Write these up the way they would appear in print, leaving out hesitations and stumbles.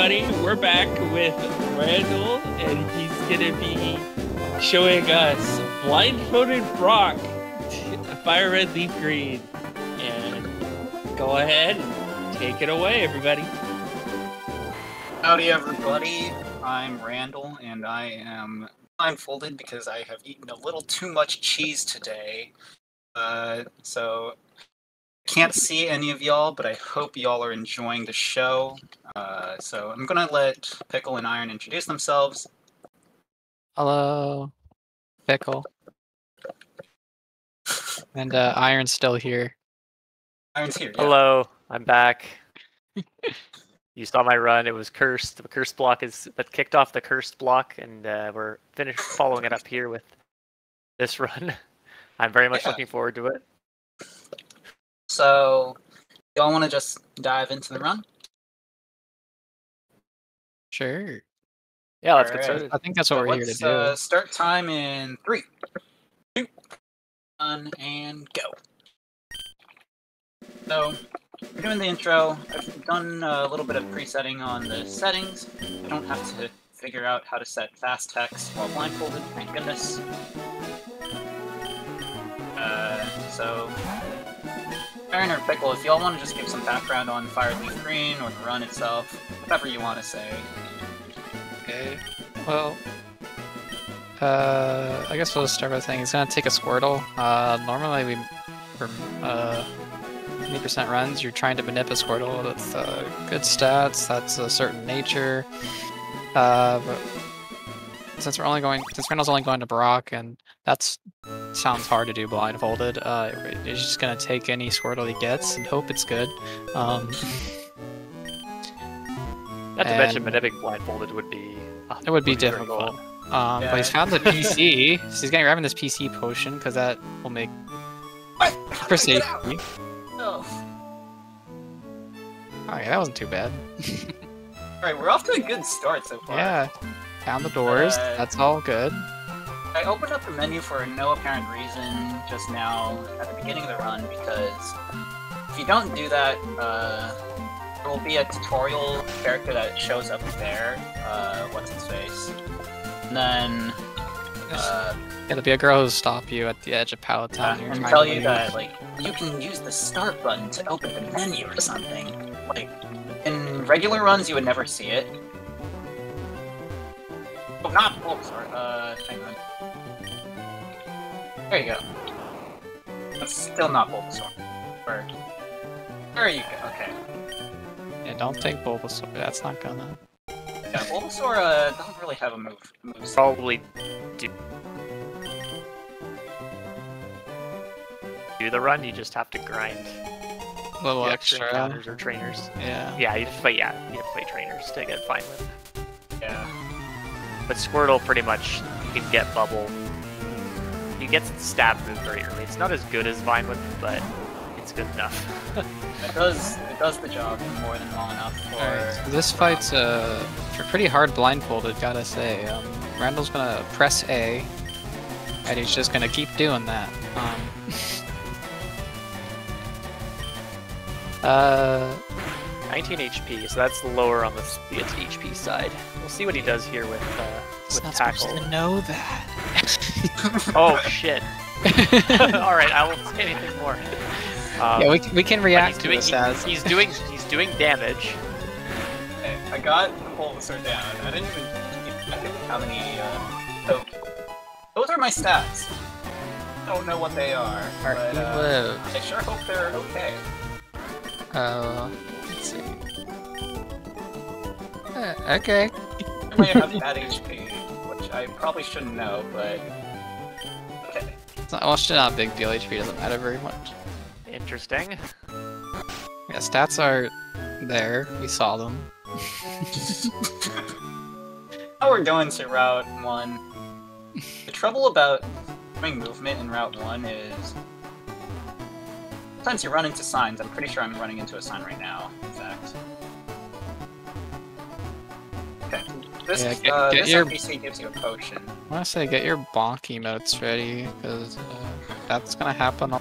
everybody, we're back with Randall, and he's gonna be showing us Blindfolded Brock, Fire Red Leaf Green, and go ahead and take it away, everybody. Howdy everybody, I'm Randall, and I am blindfolded because I have eaten a little too much cheese today, so can't see any of y'all, but I hope y'all are enjoying the show. So I'm gonna let Pickle and Iron introduce themselves. Hello, Pickle. And Iron's still here. Iron's here. Yeah. Hello, I'm back. You saw my run. It was cursed. The cursed block is, but kicked off the cursed block, and we're finished following it up here with this run. I'm very much looking forward to it. So, y'all want to just dive into the run? Sure. Yeah, let's get started. I think that's what we're here to do. Start time in 3, 2, 1, and go. So, we're doing the intro. I've done a little bit of presetting on the settings. I don't have to figure out how to set fast text while blindfolded, thank goodness. So, Iron or Pickle, if y'all want to just give some background on Fire Leaf Green or the run itself, whatever you want to say. Okay. Well, I guess we'll start by saying it's gonna take a Squirtle. Normally we, for 80% runs, you're trying to manip a Squirtle with good stats. That's a certain nature. But since Randall's only going to Brock, and that's sounds hard to do blindfolded, it's just gonna take any Squirtle he gets and hope it's good. Not to mention manipping blindfolded would be it would be difficult. But he's found the PC, so he's gonna grab this PC potion because that will make for safety. Alright, that wasn't too bad. Alright, we're off to a good start so far. Yeah. Found the doors, that's all good. I opened up the menu for no apparent reason just now at the beginning of the run because if you don't do that, there will be a tutorial character that shows up there, what's his face, and then it'll be a girl who'll stop you at the edge of Palatown and tell you that, like, you can use the start button to open the menu or something. Like, in regular runs you would never see it. Oh, not Bulbasaur. Hang on. There you go. That's still not Bulbasaur. There you go. Okay. Yeah, don't take Bulbasaur. That's not gonna. Yeah, Bulbasaur doesn't really have a move. Probably do the run. You just have to grind. A little extra encounters or trainers. Yeah. Yeah, you have to fight trainers to get fine with. Yeah. But Squirtle, pretty much, you can get Bubble. You get Stab move very early. It's not as good as Vinewood, but it's good enough. it does the job more than well enough for... Right, so this fight's pretty hard blindfolded, gotta say. Randall's gonna press A, and he's just gonna keep doing that. Uh... 19 HP, so that's lower on the HP side. We'll see what he does here with not Tackle. To know that. Oh shit! All right, I won't say anything more. Yeah, we can react to this as he's doing damage. Okay, I got Bulbasaur down. I didn't even have any. Those are my stats. I don't know what they are, but I sure hope they're okay. Let's see. Okay. I may have that HP, which I probably shouldn't know, but... Okay. It's not, well, it's not a big deal. HP doesn't matter very much. Interesting. Yeah, stats are there. We saw them. Now we're going to Route 1. The trouble about doing movement in Route 1 is... Sometimes you run into signs. I'm pretty sure I'm running into a sign right now, in fact. Okay. This, this NPC gives you a potion. I want to say get your bonk emotes ready, because that's going to happen.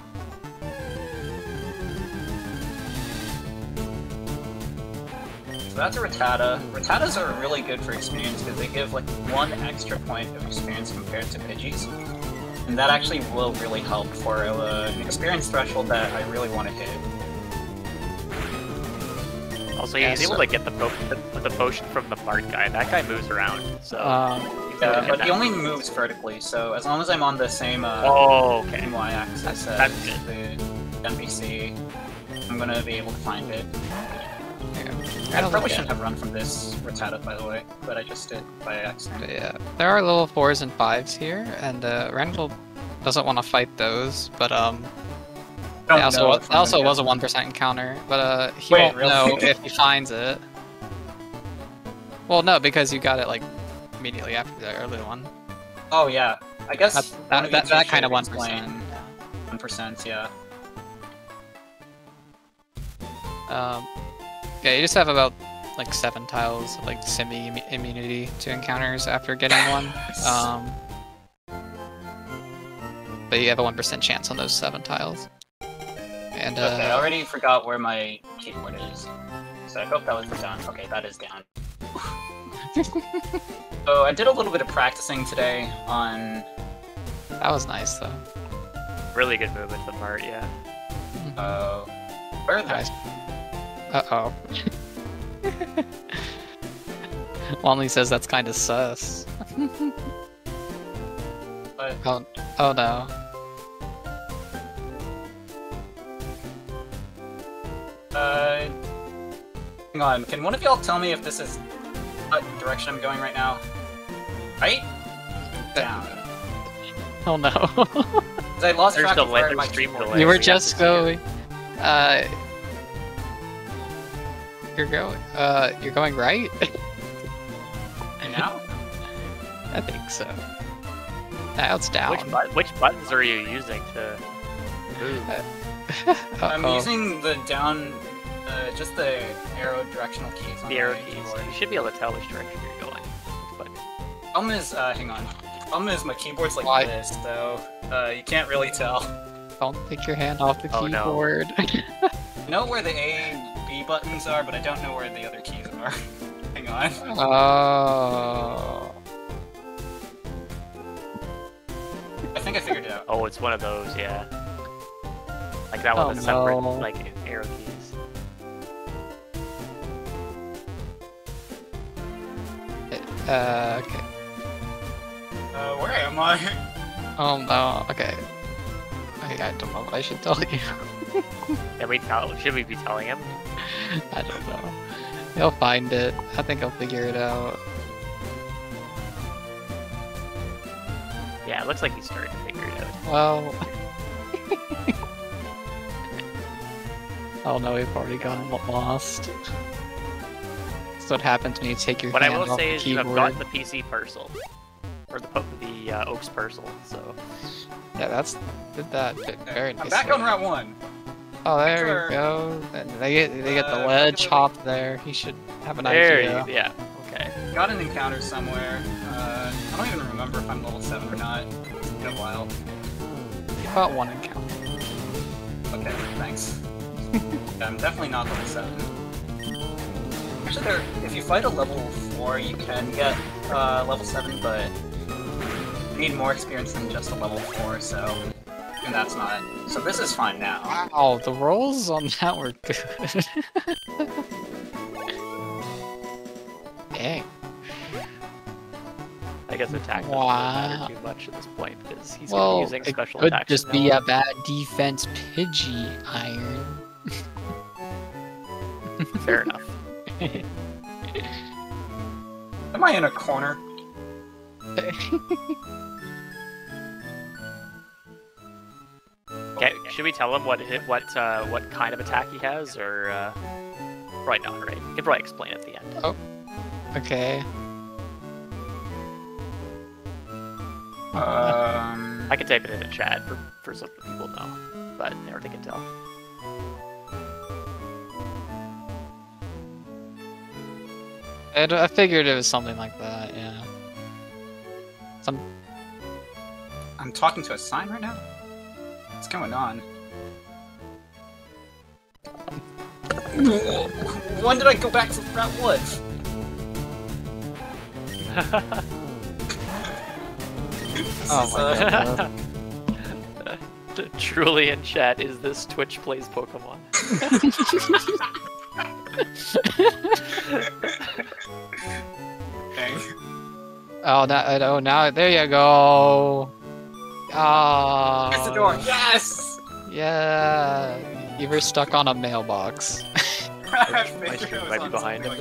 So that's a Rattata. Rattatas are really good for experience because they give like one extra point of experience compared to Pidgeys. And that actually will really help for an experience threshold that I really want to hit. Also, yeah, he's able to get the potion from the Bart guy. That guy moves around, so... yeah, but he only moves vertically, so as long as I'm on the same y-axis as the NPC, I'm gonna be able to find it. I probably shouldn't have run from this Rattata, by the way, but I just did by accident. But yeah, there are level 4s and 5s here, and Randall doesn't want to fight those, but also was a 1% encounter, but he won't know if he finds it. Well, no, because you got it like immediately after the early one. Oh yeah, I guess that kind of 1%. 1%, yeah. Yeah, you just have about like 7 tiles of like Simi immunity to encounters after getting one. But you have a 1% chance on those 7 tiles. And okay, I already forgot where my keyboard is. So I hope that was down. Okay, that is down. So I did a little bit of practicing today on... That was nice though. Really good movement to the part, yeah. Oh. Where are those? Uh-oh. Lonely says that's kind of sus. Oh no. Hang on, can one of y'all tell me if this is what direction I'm going right now? Right? Down. Oh no. I lost track of where my keyboard. You were just going... you're going right? And now? I think so. Now it's down. Which buttons are you using to move? I'm using the down, just the arrow directional keys. The arrow keys. You should be able to tell which direction you're going. But... Problem is, hang on. Problem is my keyboard's like this, so you can't really tell. Don't take your hand off the keyboard. No. I know where the A... buttons are, but I don't know where the other keys are. Hang on. Oh. I think I figured it out. Oh, it's one of those, yeah. Like that one that's separate, like arrow keys. Okay. Where am I? Oh no, okay. I don't know what I should tell you. Should we be telling him? I don't know. He'll find it. I think he'll figure it out. Yeah, it looks like he's starting to figure it out. Well... oh no, we've already gotten lost. That's what happens when you take your hand off the keyboard. What I will say is I've gotten the PC parcel. Or the Oaks parcel, so... Yeah, did that fit very nicely. I'm back on Route 1! Oh, there we go. They get the ledge hop there. He should have an idea. Yeah, okay. Got an encounter somewhere. I don't even remember if I'm level 7 or not. It's been a while. You fought one encounter. Okay, thanks. I'm definitely not level 7. Actually, if you fight a level 4, you can get level 7, but... need more experience than just a level 4, so... And that's not... So this is fine now. Wow, the rolls on that were good. Dang. I guess attack doesn't matter too much at this point, because he's going to be using special attacks. Well, it could just be a bad defense Pidgey, Iron. Fair enough. Am I in a corner? Okay, should we tell him what kind of attack he has, or right now, right? You can probably explain at the end. Oh, okay. I can type it in a chat for some people know, but they can tell. I figured it was something like that. Yeah. I'm talking to a sign right now? What's going on? When did I go back to Route 1? Oh my god. Truly in chat, is this Twitch plays Pokemon? Oh, that, oh, now, there you go. Ah. That's the door. Yes. Yeah. You were stuck on a mailbox. My stream might be behind him.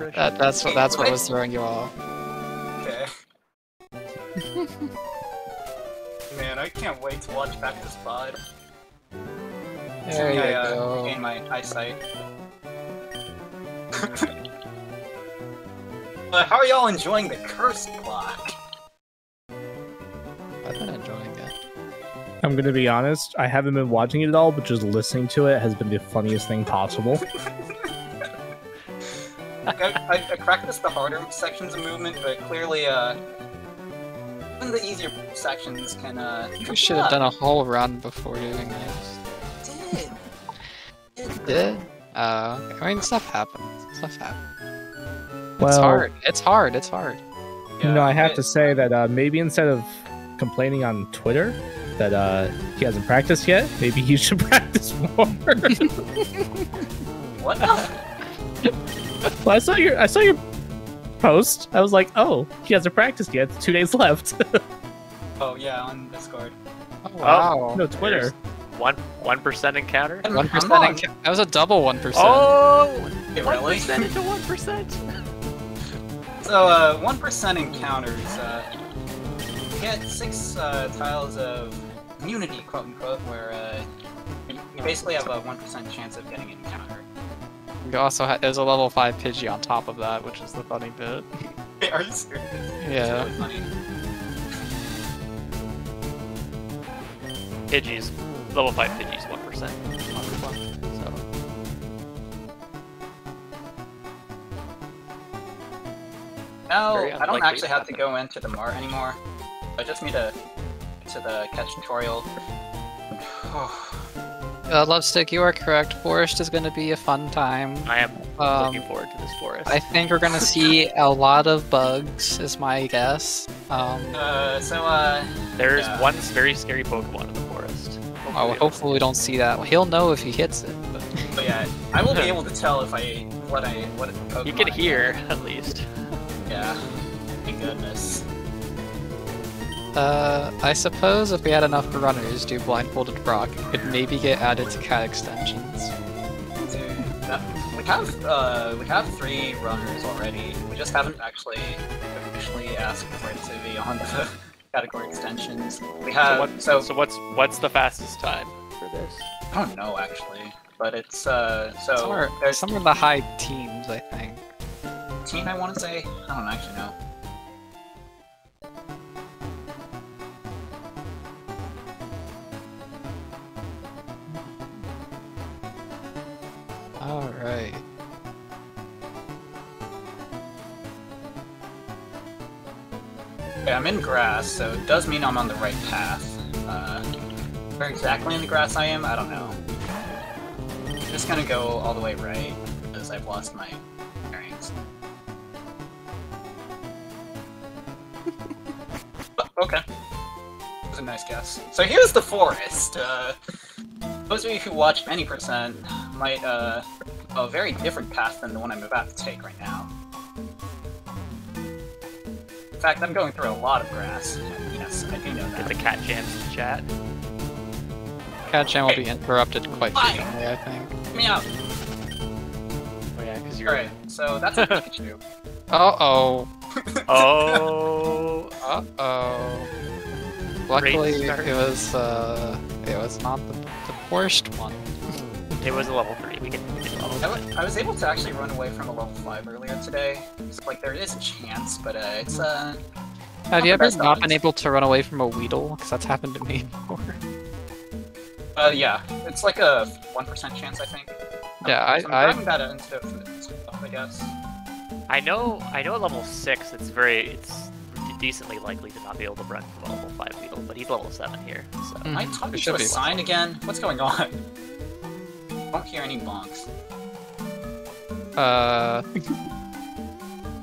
Like that, that's what was throwing you off. Okay. Man, I can't wait to watch back this pod. There you go. Regain my eyesight. How are y'all enjoying the curse block? I've been enjoying it. I'm gonna be honest, I haven't been watching it at all, but just listening to it has been the funniest thing possible. I practiced the harder sections of movement, but clearly, even the easier sections can, You should have done a whole run before doing this. Did? I mean, stuff happens. Stuff happens. Well, it's hard. It's hard. It's hard. Yeah, you know, I have to say that, maybe instead of complaining on Twitter that, he hasn't practiced yet, maybe he should practice more. What the? Well, I saw your post. I was like, oh, he hasn't practiced yet. 2 days left. Oh yeah, on Discord. Oh, wow. No, Twitter. 1% encounter. 1% encounter. That was a double 1%. Oh, it really? 1% into 1%. So 1% encounters. You get 6 tiles of immunity, quote unquote, where you basically have a 1% chance of getting an encounter. You also there's a level 5 Pidgey on top of that, which is the funny bit. Wait, are you serious? Yeah. It's really funny. Pidgeys. Level 5 Pidgeys, 1%. So. Now, I don't actually have to go into the mart anymore. I just need to get to the catch tutorial. Lovestick, you are correct. Forest is going to be a fun time. I am looking forward to this forest. I think we're going to see a lot of bugs, is my guess. There's one very scary Pokemon in the forest. Hopefully we don't see that. He'll know if he hits it. But yeah, I will be able to tell if what Pokemon. You can hear, at least. Yeah. Thank goodness. I suppose if we had enough runners do blindfolded Brock, it could maybe get added to cat extensions. Dude, we have 3 runners already. We just haven't actually officially asked for it to be on the category extensions. We have so what's the fastest time for this? I don't know actually, but it's so there's some of the high teens, I think. Teen, I want to say. I don't actually know. Alright. Okay, I'm in grass, so it does mean I'm on the right path. Where exactly in the grass I am, I don't know. I'm just gonna go all the way right, because I've lost my bearings. Okay. That was a nice guess. So here's the forest. Those of you who watch any percent might a very different path than the one I'm about to take right now. In fact, I'm going through a lot of grass. And yes, I do know that. Get the cat jams in the chat. Cat jam will be interrupted quite frequently, I think. Get me out! Oh yeah, because you're... Alright, so that's a Pikachu. Uh-oh. Oh. Uh-oh. Luckily, it was not the worst one. It was a level 3. We get level 3. I was able to actually run away from a level 5 earlier today. It's like there is a chance, but it's have you ever not been able to run away from a Weedle? Because that's happened to me before. Yeah, it's like a 1% chance, I think. Yeah, I'm bad at it, I guess. I know at level 6, it's decently likely to not be able to run from a level 5 Weedle, but he's level 7 here. So. Am I talking to a sign again? What's going on? I don't hear any bonks.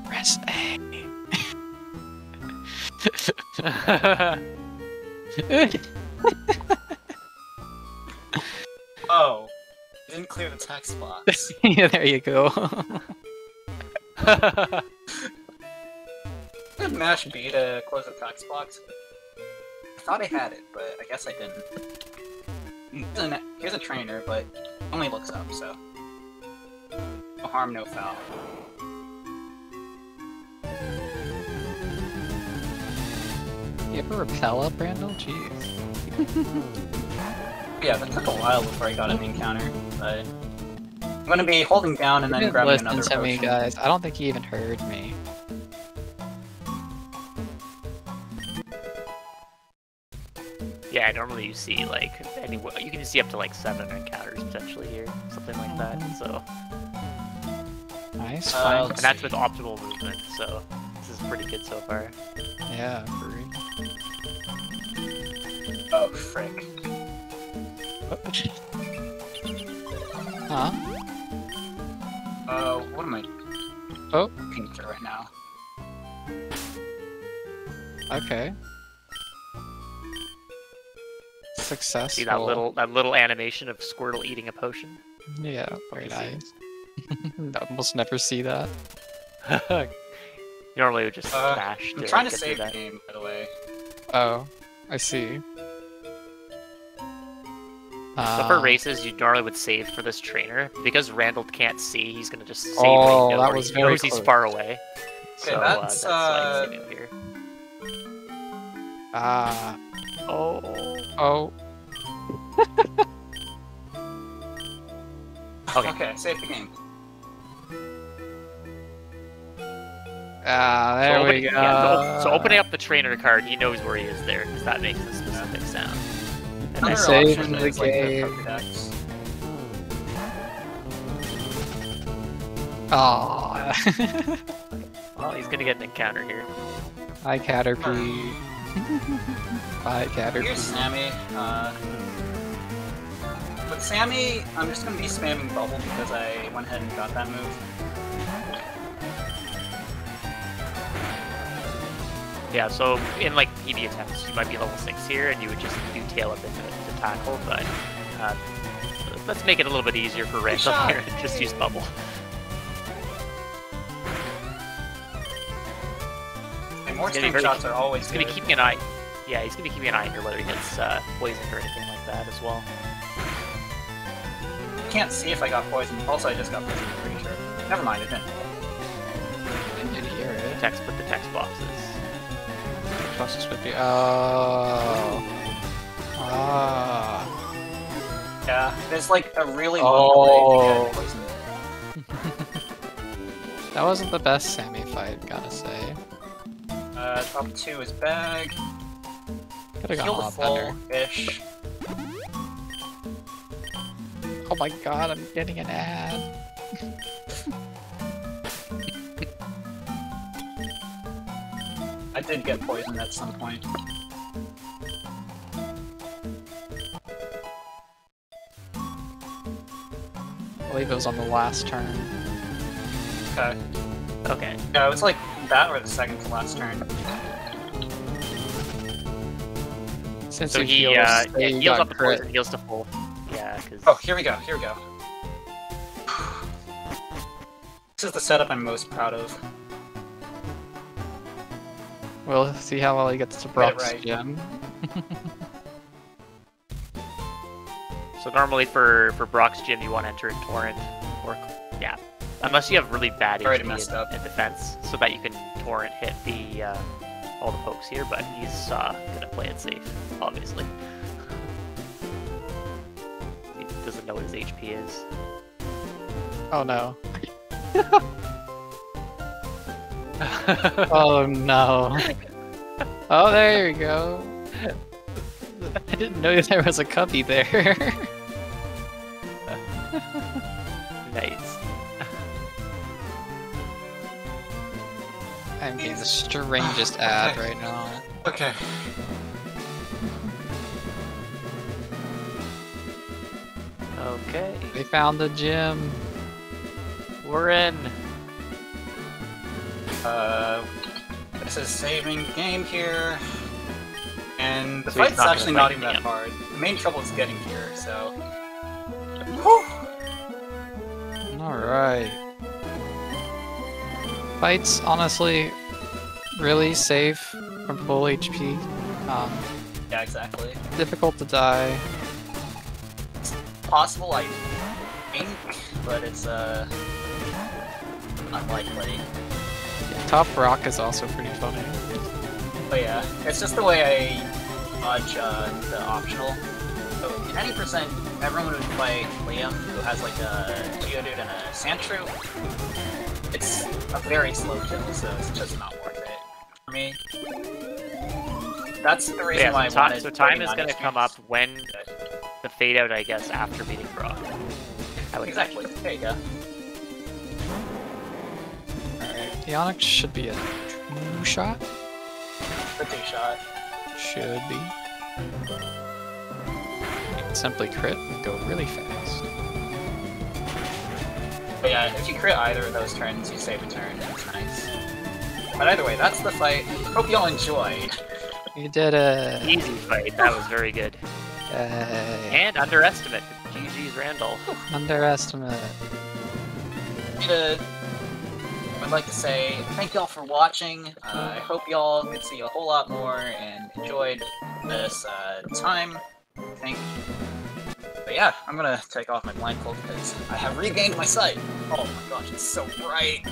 Press A. Oh, didn't clear the text box. Yeah, there you go. Mash B to close the text box. I thought I had it, but I guess I didn't. Here's a trainer, but only looks up, so no harm, no foul. You ever repel up, Randall? Jeez. Yeah, that took a while before I got an encounter, but I'm gonna be holding down and then grabbing another potion. Listen to me, guys. I don't think he even heard me. Yeah, normally you see, like, you can see up to, like, 7 encounters potentially here. Something like that, so... Nice. And that's with optimal movement, so this is pretty good so far. Yeah, for real. Oh, frick. Huh? What am I looking for right now? Okay. Successful. See that little animation of Squirtle eating a potion? Yeah, very nice. I almost never see that. Normally it would just smash. I'm trying to save the game, by the way. Oh, I see. So for races, you normally would save for this trainer. Because Randall can't see, he's gonna just save. Oh, that was very close. He knows he's far away. Okay, so that's why he's saving here. Ah. Oh. Okay, save the game. Ah, there we go. Yeah, so opening up the trainer card, he knows where he is there, because that makes a specific sound. And I saved the game. Like oh. Well, he's gonna get an encounter here. Hi, Caterpie. Hi, Caterpie. Here's Sammy. With Sammy, I'm just gonna be spamming Bubble because I went ahead and got that move. Yeah, so in like PB attempts, you might be level 6 here, and you would just do tail up into it to tackle, but let's make it a little bit easier for Randall here, and just use Bubble. And more stamp shots are always good. He's going to be keeping an eye. Yeah, he's going to be keeping an eye on here, whether he gets poisoned or anything like that as well. I can't see if I got poisoned. Also, I just got poisoned, I'm pretty sure. Never mind, it didn't. I didn't hear it. Text with the text boxes. Process would be yeah, there's like a really long way to get poisoned. That wasn't the best Sammy fight, gotta say. Top 2 is bag. Could've gone a lot better. Ish. Oh my god, I'm getting an ad. I did get poisoned at some point. I believe it was on the last turn. Okay. Okay. Yeah, it was like that or the second to last turn. Since so he heals, yeah, heals up the poison, heals to full. Yeah, cause... Oh, here we go, here we go. This is the setup I'm most proud of. We'll see how well he gets to Brock's gem. So normally for Brock's gym you want to enter a torrent, or unless you have really bad HP and defense, so that you can torrent hit the all the pokes here. But he's gonna play it safe, obviously. He doesn't know what his HP is. Oh no. Oh no. Oh, there you go. I didn't notice there was a cubby there. Nice. I'm getting the strangest ad right now. Okay. Okay. They found the gym. We're in. This is saving game here. And the fight's actually not even that hard. The main trouble is getting here, so... Whew! Alright. Fight's honestly really safe from full HP. Yeah, exactly. Difficult to die. It's possible, I think, but it's unlikely. Yeah, Top Rock is also pretty funny. But yeah, it's just the way I dodge the optional. So 90% everyone would fight Liam, who has like a Geodude and a Sand Troop. It's a very slow kill, so it's just not worth it for me. That's the reason why I wanted. So time is going to come up when the fade out, I guess, after beating Brock. Exactly. There you go. The Onix should be a two shot. A two shot. Should be. You can simply crit and go really fast. But yeah, if you crit either of those turns, you save a turn. That's nice. But either way, that's the fight. Hope y'all enjoyed. You did a easy fight. That was very good. And underestimate. GG's Randall. Underestimate. I'd like to say thank y'all for watching. I hope y'all could see a whole lot more and enjoyed this time. But yeah, I'm gonna take off my blindfold because I have regained my sight. Oh my gosh, it's so bright.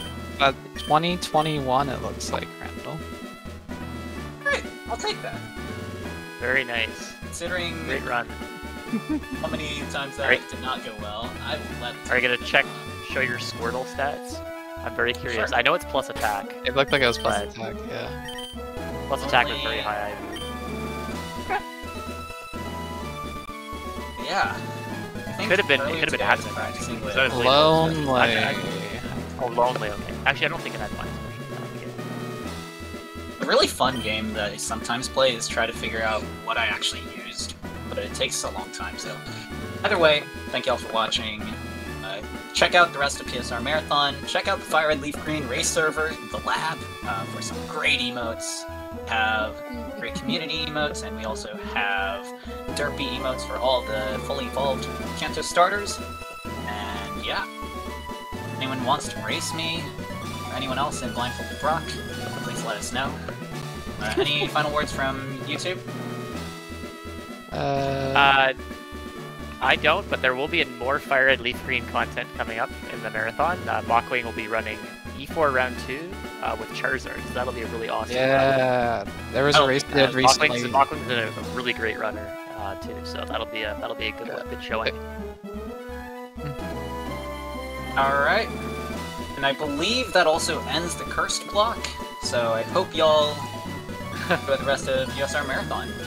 2021 it looks like, Randall. Great, I'll take that. Very nice. Considering great run. How many times that did not go well, I've let... Are you gonna check, show your Squirtle stats? I'm very curious. Sure. I know it's plus attack. It looked like it was plus attack, yeah. Plus attack was very high. Yeah. It could have been hazard practicing. Lonely. Oh, lonely. Okay. Actually, I don't think it had much. A really fun game that I sometimes play is try to figure out what I actually used, but it takes a long time. So, either way, thank y'all for watching. Check out the rest of PSR Marathon. Check out the Fire Red Leaf Green race server, the lab, for some great emotes. We have great community emotes, and we also have derpy emotes for all the fully evolved Kanto starters. And yeah, if anyone wants to race me, or anyone else in Blindfolded Brock, please let us know. Any final words from YouTube? I don't, but there will be more Fire Red Leaf Green content coming up in the marathon. Mockwing will be running E4 round 2 with Charizard, so that'll be a really awesome run. There was a race they did recently. Mockwing's a really great runner too, so that'll be a good showing. All right, and I believe that also ends the cursed block. So I hope y'all enjoy the rest of PSR Marathon.